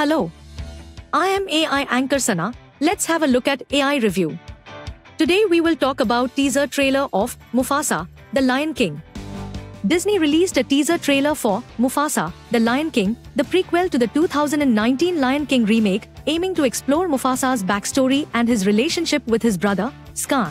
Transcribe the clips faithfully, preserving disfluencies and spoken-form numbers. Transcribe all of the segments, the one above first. Hello. I am A I anchor Sana. Let's have a look at A I review. Today we will talk about teaser trailer of Mufasa, The Lion King. Disney released a teaser trailer for Mufasa, The Lion King, the prequel to the two thousand nineteen Lion King remake, aiming to explore Mufasa's backstory and his relationship with his brother, Scar.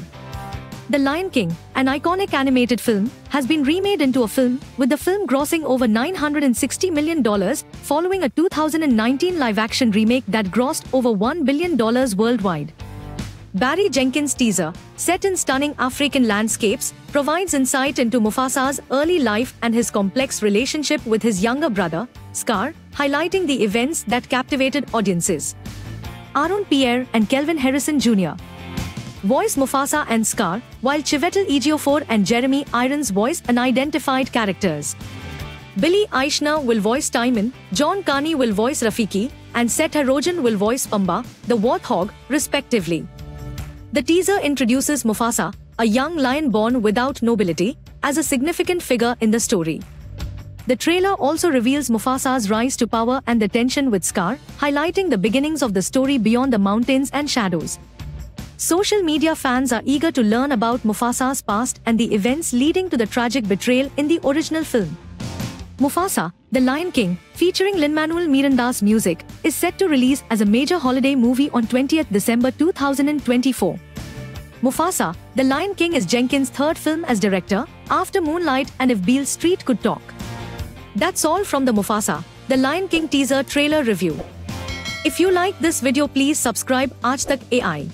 The Lion King, an iconic animated film, has been remade into a film, with the film grossing over nine hundred sixty million dollars, following a two thousand nineteen live-action remake that grossed over one billion dollars worldwide. Barry Jenkins' teaser, set in stunning African landscapes, provides insight into Mufasa's early life and his complex relationship with his younger brother, Scar, highlighting the events that captivated audiences. Aaron Pierre and Kelvin Harrison Junior voice Mufasa and Scar, while Chiwetel Ejiofor and Jeremy Irons voice unidentified characters. Billy Eichter will voice Timon, John Carney will voice Rafiki, and Seth Rogen will voice Pumba, the warthog, respectively. The teaser introduces Mufasa, a young lion born without nobility, as a significant figure in the story. The trailer also reveals Mufasa's rise to power and the tension with Scar, highlighting the beginnings of the story beyond the mountains and shadows. Social media fans are eager to learn about Mufasa's past and the events leading to the tragic betrayal in the original film. Mufasa, The Lion King, featuring Lin-Manuel Miranda's music, is set to release as a major holiday movie on the twentieth of December two thousand twenty-four. Mufasa, The Lion King is Jenkins' third film as director, after Moonlight and If Beale Street Could Talk. That's all from the Mufasa, The Lion King teaser trailer review. If you like this video, please subscribe Aaj Tak A I.